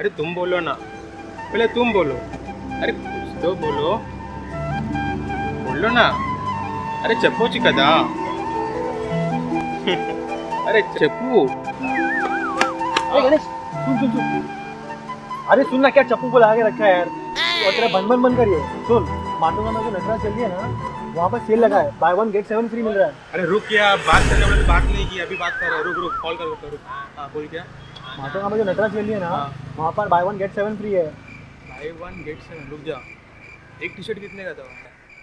अरे तुम बोलो ना, पहले तुम बोलो। अरे कुछ तो बोलो, बोलो ना। अरे चप्पूची कदा। अरे चप्पू। अरे गणेश सुन सुन सुन। अरे सुन ना, क्या चप्पू बोला आगे रखा है यार। और तेरा बन बन बन करिए। सुन, माटोगा में जो नटराज चल रही है ना, वहाँ पर सेल लगा है, buy 1 get 7 फ्री मिल रहा है। अरे रुक यार, बात करने वाले तो बात नहीं की, अभी बात कर रहा है। रुक रुक, कॉल कर रुक। हाँ बोल क्या? माता में जो नटराज चल रही है ना, वहाँ पर buy 1 get 7 फ्री है। buy 1 get 7 रुक जा। एक टी शर्ट कितने का था?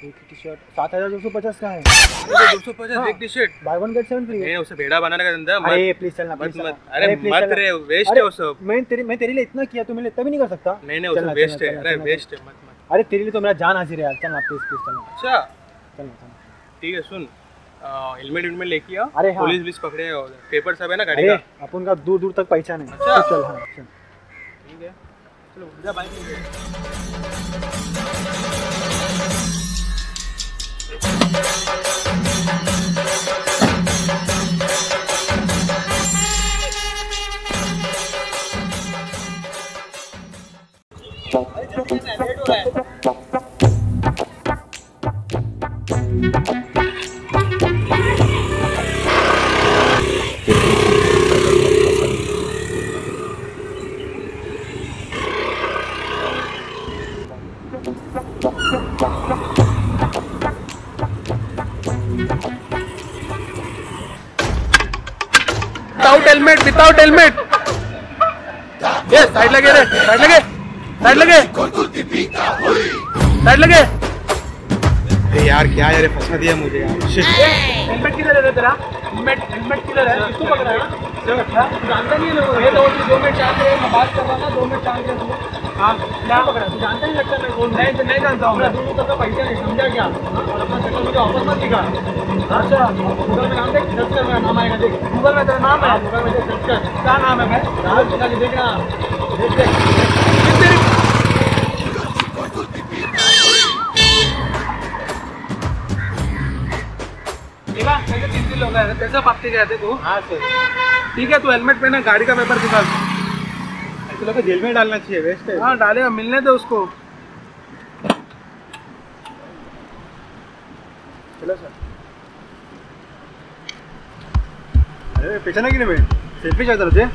एक टी शर्ट 7250 का है। 7250 एक T shirt, buy 1 get 7 free है। उसे भेड़ा बनाने का धंधा मत। अरे प्लीज चलना मत। अरे मत रे, वेस्ट है वो सब। मैं तेरे लिए इतना किया, तुम्हें इतना भी नहीं कर सकता। नहीं, वो वेस्ट है। अरे वेस्ट है, मत मत। अरे तेरे लिए तो मेरा जान हाजिर है यार। चल ना प्लीज चल। अच्छा ठीक है सुन, हेलमेट वेलमेट लेके आओ। अरे हाँ। पुलिस पुलिस पकड़े और पेपर सब है ना गाड़ी का, अपन का दूर दूर तक पहचान है। अच्छा चल। हाँ चल ठीक है, चलो जा बाइक ले। Without helmet. Yes, side lage re, side lage, side lage, side lage. अरे यार क्या यार, फंसा दिया मुझे यार। हेलमेट किधर है तेरा? हेलमेट किधर है? इसको पकड़ा है ना? चलो अच्छा, जानता नहीं है लोगों को। तो 2 मिनट चांस है, मैं बात कर रहा था। 2 मिनट चांस है तू। हाँ क्या पकड़ा? तू जानता नहीं लगता मैं कौन? नहीं जानता हूँ। तू तो पैसे नहीं समझा क्या? और अपना शक्ल मुझे ऑफर मत दिखा। अच्छा गूगल में नाम देख, सर्च कर, मेरा नाम आएगा देख। गूगल में तेरा नाम है, गूगल में देख, सर्च कर। क्या नाम है? मैं राहुल शिकारी। देख ना, देख देख। लोग कैसे पापते गए थे तू? हाँ सर ठीक है, तू हेलमेट पहना, गाड़ी का पेपर दिखा। ऐसे लोग को जेल में डालना चाहिए, वेस्ट है। हाँ डालेगा, मिलने दो उसको। चलो सर। अरे पहचाना कि नहीं? मैं सेल्फी चाहता तुझे।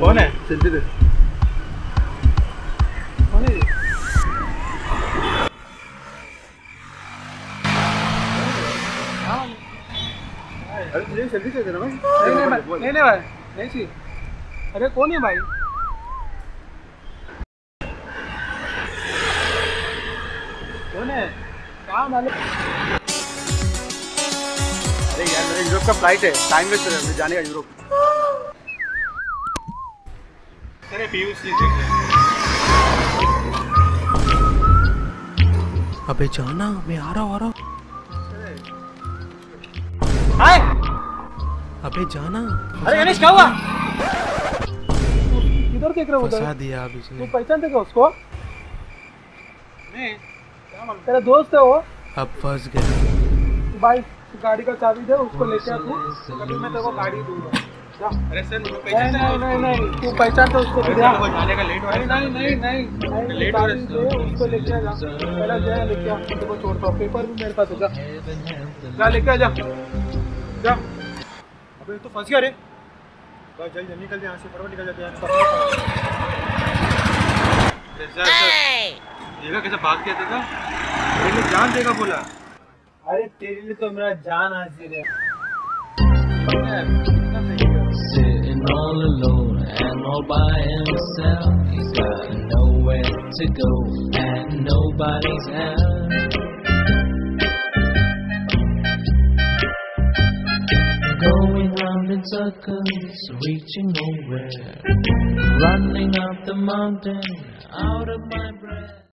कौन है? सेल्फी दे। कौन है? अरे तुझे सेल्फी चाहिए ना भाई? नहीं भाई, नहीं चाहिए। अरे कौन है भाई? कौन है? क्या मालूम? अरे यार मेरे यूरोप का फ्लाइट है, टाइम वेस्ट हो रहा है, मुझे जाने का यूरोप। अरे पीयूष जी देख रहे। अबे जाना, मैं आ रहा। हाय अबे जाना। अरे गणेश क्या हुआ? किधर देख रहे हो? फंसा दिया अभी इसने। तू पहचानते क्या उसको? नहीं, क्या मालूम तेरा दोस्त है वो। अब फंस गया। भाई गाड़ी का चाबी दे उसको, लेके आ तू। कभी मैं तेरे को गाड़ी दूंगा जा। अरे सर मुझे पहचानते हो? नहीं, तू पहचानते उसको? जाने का लेट हो रहा है। नहीं लेट हो रहा है, उसको लेके आ जा। पहला जा लेके आ, तेरे को छोड़ता हूं। पेपर भी मेरे पास होगा, जा लेके आ जा। अबे तो फंस गया रे। बस जल्दी जल्दी निकल दे यहाँ से, फटाफट निकल जाते हैं। देखा कैसे भाग गया, देखा? तेरे लिए जान देगा बोला। अरे तेरे लिए तो मेरा जान हाजिर है। Sitting all alone and all by himself, he's got nowhere to go and nobody's help. Going round in circles, reaching nowhere, running up the mountain, out of my breath.